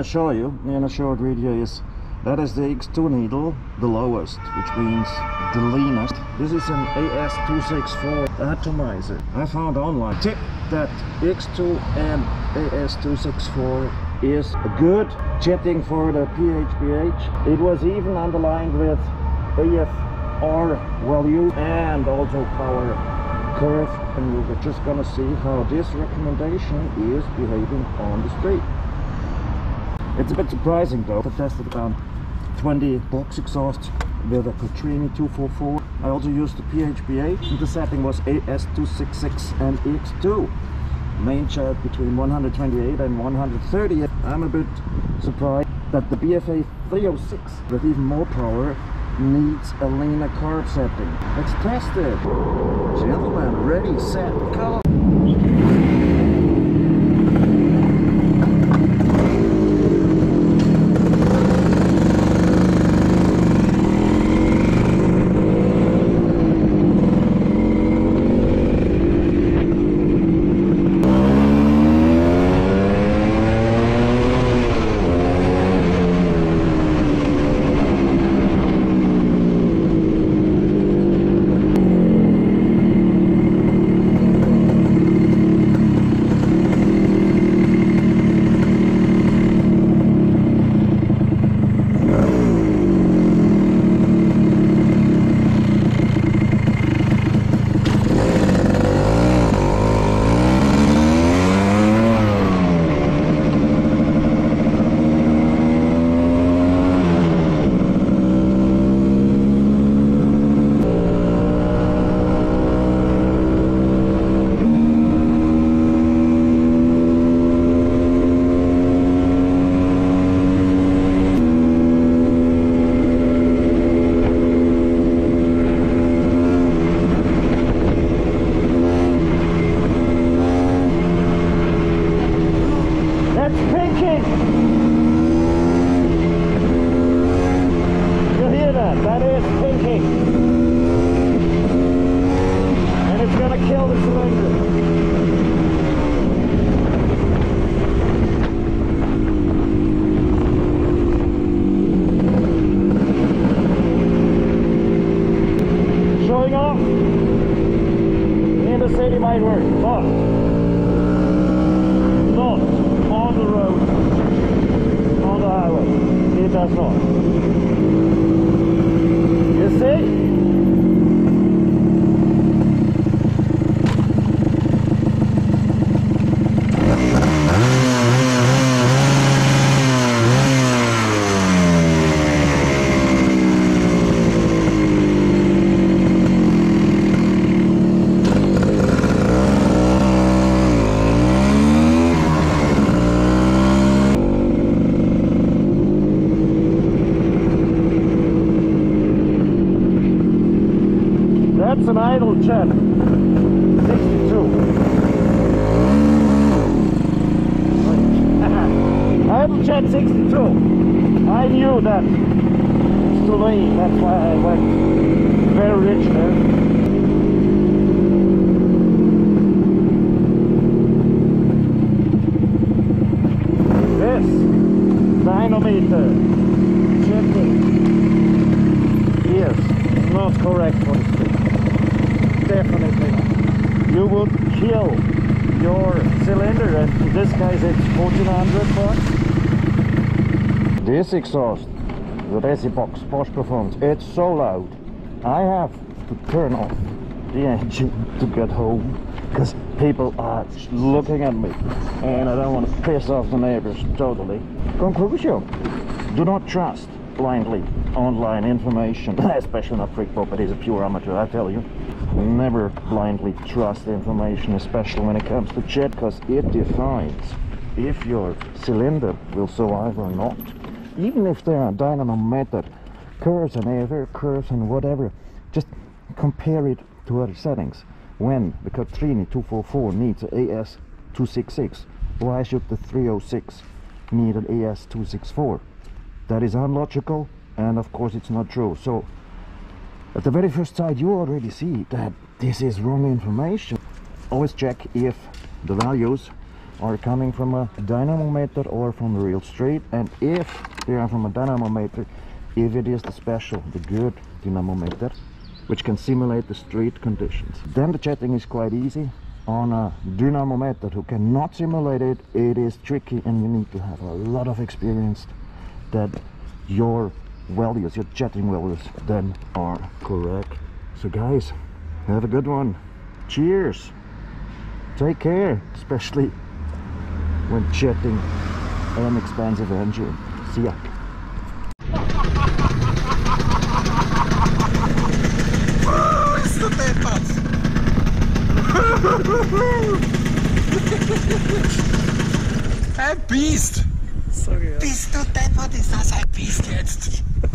I'm gonna show a video is that is the X2 needle, the lowest, which means the leanest. This is an AS264 atomizer. I found online tip that X2 and AS264 is good jetting for the PHBH. It was even underlined with AFR value and also power curve, and we're just gonna see how this recommendation is behaving on the street. It's a bit surprising though. I tested around 20 box exhaust with a Catrini 244. I also used the PHBH. The setting was AS266 and X2. Main chart between 128 and 130. I'm a bit surprised that the BFA306 with even more power needs a leaner carb setting. Let's test it. Gentlemen, ready, set, go! That's an idle jet, 62. Idle jet 62. I knew that. It's too late. That's why I went very rich there. This dynamometer jetting is not correct for the street. Definitely. You would kill your cylinder, and in this case it's 1400 bucks. This exhaust, the resibox, Posch Performance, it's so loud. I have to turn off the engine to get home because people are looking at me and I don't want to piss off the neighbors totally. Conclusion: do not trust blindly online information, especially not Freakmoped, is a pure amateur, I tell you. Never blindly trust information, especially when it comes to jet, because it defines if your cylinder will survive or not. Even if they are dynamometer curves and AFR curves and whatever, just compare it to other settings. When the Catrini 244 needs an AS266, why should the 306 need an AS264? That is unlogical, and of course it's not true. So at the very first sight you already see that this is wrong information. Always check if the values are coming from a dynamometer or from the real street, and if they are from a dynamometer, if it is the special, the good dynamometer, which can simulate the street conditions, then the jetting is quite easy. On a dynamometer who cannot simulate it, it is tricky, and you need to have a lot of experience that your values, your jetting values, then are correct. So guys, have a good one. Cheers. Take care, especially when jetting an expensive engine. See ya. Ein Biest! Sorry, ja. Bist du denn, was ist das? Ein Biest jetzt!